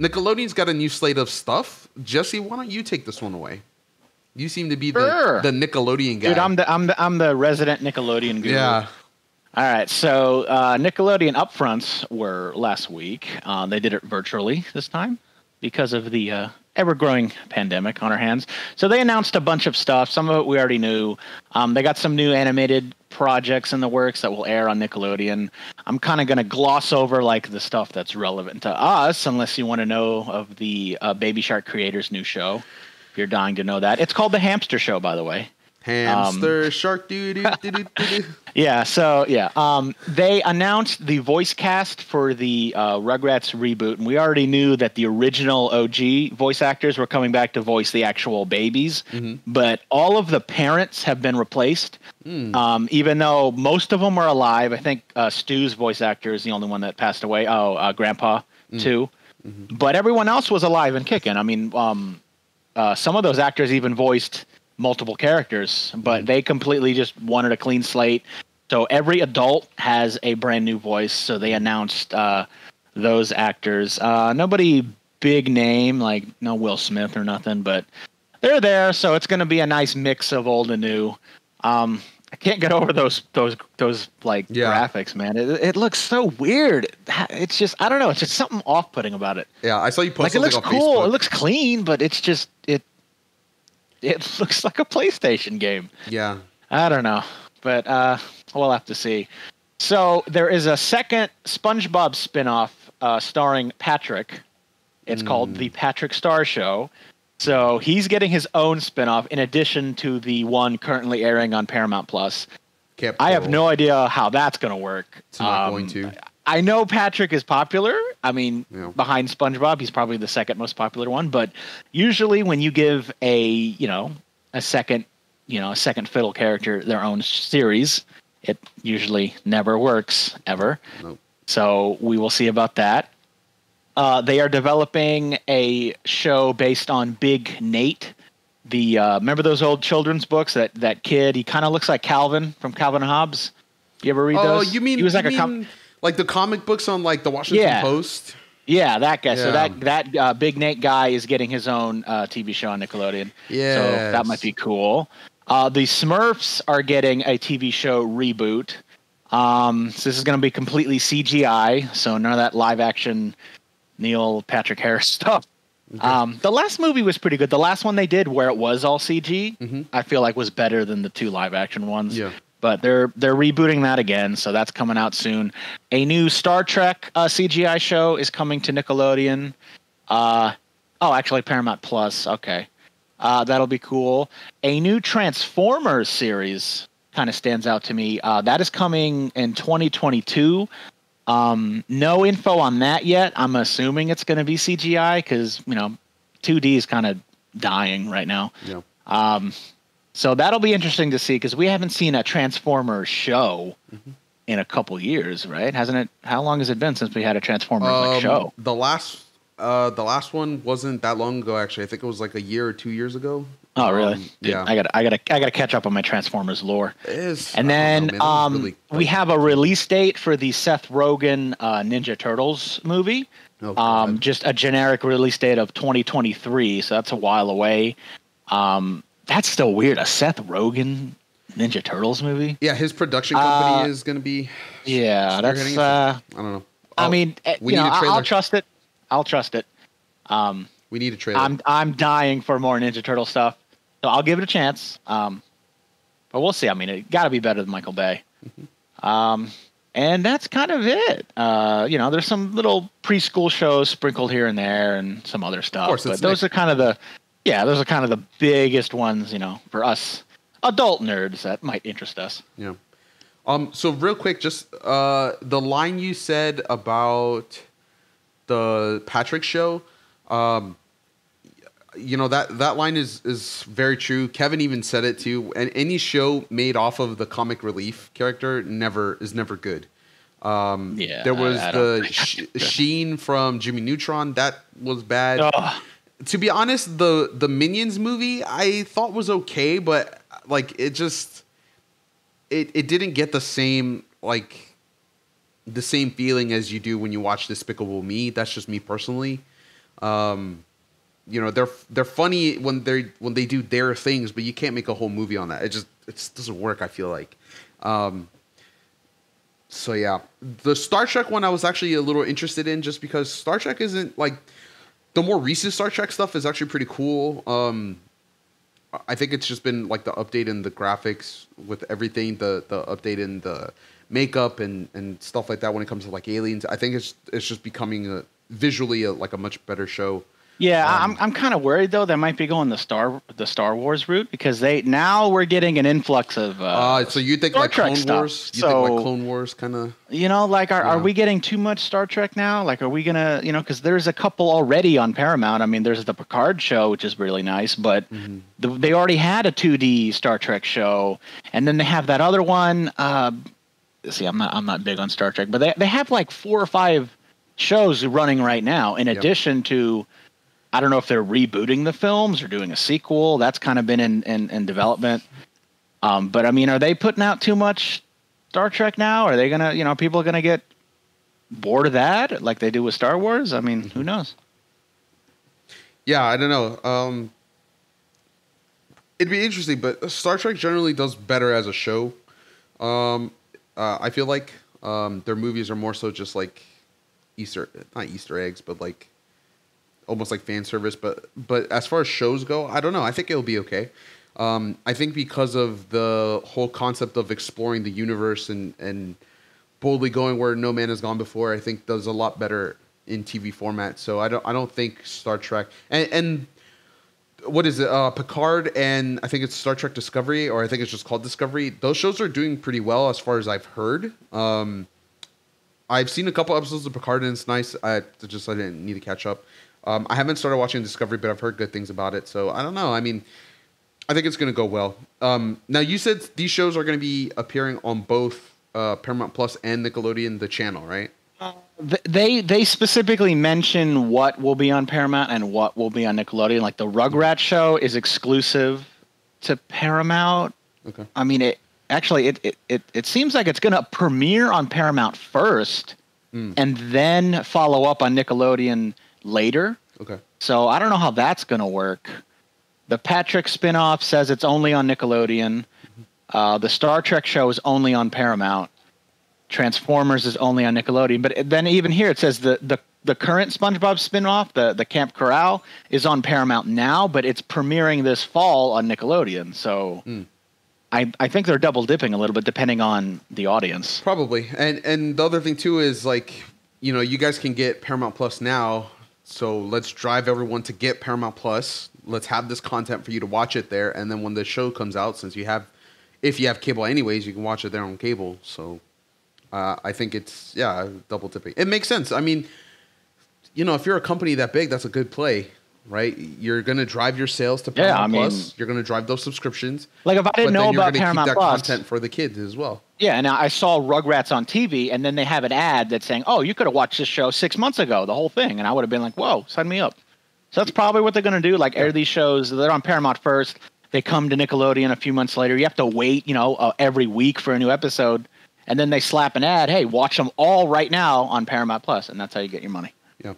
Nickelodeon's got a new slate of stuff. Jesse, why don't you take this one away? You seem to be the Nickelodeon guy. Dude, I'm the resident Nickelodeon guru. Yeah. All right, so Nickelodeon upfronts were last week. They did it virtually this time because of the ever-growing pandemic on our hands. So they announced a bunch of stuff. Some of it we already knew. They got some new animated projects in the works that will air on Nickelodeon. I'm kind of going to gloss over like the stuff that's relevant to us, unless you want to know of the Baby Shark creator's new show. If you're dying to know that. It's called The Hamster Show, by the way. Hamster shark doo-doo-doo-doo-doo. Yeah, so yeah. They announced the voice cast for the Rugrats reboot, and we already knew that the original OG voice actors were coming back to voice the actual babies, but all of the parents have been replaced, even though most of them are alive. I think Stu's voice actor is the only one that passed away. Grandpa, too. But everyone else was alive and kicking. I mean, some of those actors even voiced multiple characters, but they completely just wanted a clean slate. So every adult has a brand new voice. So they announced those actors. Nobody big name, like no Will Smith or nothing, but they're there. So it's going to be a nice mix of old and new. I can't get over those like graphics, man. It looks so weird. It's just, I don't know. It's just something off-putting about it. Yeah, I saw you post like, something on Facebook. It looks cool. It looks clean, but it's just it looks like a PlayStation game. Yeah. I don't know. But we'll have to see. So there is a second SpongeBob spinoff starring Patrick. It's called The Patrick Star Show. So he's getting his own spinoff in addition to the one currently airing on Paramount+. I have no idea how that's going to work. It's not going to. I know Patrick is popular. I mean, behind SpongeBob, he's probably the second most popular one. But usually when you give a second fiddle character their own series, it usually never works ever. Nope. So we will see about that. They are developing a show based on Big Nate. The remember those old children's books? That kid, he kind of looks like Calvin from Calvin and Hobbes. You ever read those? Oh, you mean he was like like the comic books on like the Washington Post. Yeah, that guy. Yeah. So that Big Nate guy is getting his own TV show on Nickelodeon. Yeah. So that might be cool. The Smurfs are getting a TV show reboot. So this is going to be completely CGI. So none of that live action Neil Patrick Harris stuff. Okay. The last movie was pretty good. The last one they did where it was all CG, I feel like was better than the two live action ones. Yeah. But they're rebooting that again, so that's coming out soon. A new Star Trek CGI show is coming to Nickelodeon. Actually Paramount+. Okay. That'll be cool. A new Transformers series kind of stands out to me. That is coming in 2022. No info on that yet. I'm assuming it's going to be CGI because, 2D is kind of dying right now. Yeah. So that'll be interesting to see because we haven't seen a Transformers show in a couple years, right? Hasn't it? How long has it been since we had a Transformers show? The last one wasn't that long ago. Actually, I think it was like a year or 2 years ago. Oh, really? Dude, yeah. I gotta catch up on my Transformers lore. It is. And then we have a release date for the Seth Rogen Ninja Turtles movie. Oh, just a generic release date of 2023. So that's a while away. That's still weird. A Seth Rogen Ninja Turtles movie? Yeah, his production company is going to be... Yeah, that's... I don't know. I'll trust it. I'll trust it. We need a trailer. I'm dying for more Ninja Turtle stuff, so I'll give it a chance. But we'll see. I mean, it got to be better than Michael Bay. And that's kind of it. There's some little preschool shows sprinkled here and there and some other stuff. Of course, but those are kind of the... Yeah, those are kind of the biggest ones, for us adult nerds that might interest us. Yeah. So real quick, just the line you said about the Patrick show, that line is very true. Kevin even said it too. And any show made off of the comic relief character is never good. There was Sheen from Jimmy Neutron. That was bad. Ugh. To be honest, the Minions movie I thought was okay, but like it just it didn't get the same feeling as you do when you watch Despicable Me. That's just me personally. You know, they're funny when they do their things, but you can't make a whole movie on that. It just doesn't work, I feel like. So yeah, the Star Trek one I was actually a little interested in, just because Star Trek isn't like the more recent Star Trek stuff is actually pretty cool. I think it's just been like the update in the graphics with everything, the update in the makeup and stuff like that. When it comes to like aliens, I think it's just becoming visually a much better show. Yeah, I'm kind of worried though they might be going the Star Wars route, because now we're getting an influx of so you think Star like Trek Clone stuff. Wars? You think like Clone Wars kind of? You know, like are we getting too much Star Trek now? Like, are we gonna, you know, because there's a couple already on Paramount. I mean, there's the Picard show, which is really nice, but they already had a 2D Star Trek show, and then they have that other one. See, I'm not big on Star Trek, but they have like 4 or 5 shows running right now in addition to. I don't know if they're rebooting the films or doing a sequel. That's kind of been in development. But I mean, are they putting out too much Star Trek now? Are they gonna, you know, people are gonna get bored of that like they do with Star Wars? I mean, who knows? Yeah, I don't know. It'd be interesting, but Star Trek generally does better as a show. I feel like their movies are more so just like not Easter eggs, but like. Almost like fan service, but as far as shows go, I don't know. I think it'll be okay. I think because of the whole concept of exploring the universe and boldly going where no man has gone before, I think does a lot better in TV format. So I don't think Star Trek and what is it? Picard and I think it's Star Trek Discovery, or I think it's just called Discovery. Those shows are doing pretty well as far as I've heard. I've seen a couple episodes of Picard and it's nice. I didn't need to catch up. I haven't started watching Discovery, but I've heard good things about it. So I don't know. I mean, I think it's going to go well. Now, you said these shows are going to be appearing on both Paramount Plus and Nickelodeon, the channel, right? They specifically mention what will be on Paramount and what will be on Nickelodeon. Like the Rugrats show is exclusive to Paramount. Okay. I mean, it seems like it's going to premiere on Paramount first and then follow up on Nickelodeon later. Okay. So I don't know how that's going to work. The Patrick spinoff says it's only on Nickelodeon. The Star Trek show is only on Paramount. Transformers is only on Nickelodeon. But then even here it says the current SpongeBob spinoff, the Camp Coral, is on Paramount now, but it's premiering this fall on Nickelodeon. So I think they're double dipping a little bit depending on the audience. Probably. And the other thing too is like, you know, you guys can get Paramount Plus now. So let's drive everyone to get Paramount Plus. Let's have this content for you to watch it there. And then when the show comes out, since if you have cable anyways, you can watch it there on cable. So I think it's, double dipping. It makes sense. I mean, you know, if you're a company that big, that's a good play, right? You're going to drive your sales to Paramount Plus. You're going to drive those subscriptions. Like if I didn't know about Paramount Plus. You're going to keep that content for the kids as well. Yeah, and I saw Rugrats on TV, and then they have an ad that's saying, oh, you could have watched this show 6 months ago, the whole thing. And I would have been like, whoa, sign me up. So that's probably what they're going to do, like air these shows. They're on Paramount first. They come to Nickelodeon a few months later. You have to wait, you know, every week for a new episode. And then they slap an ad, hey, watch them all right now on Paramount Plus, and that's how you get your money. Yeah.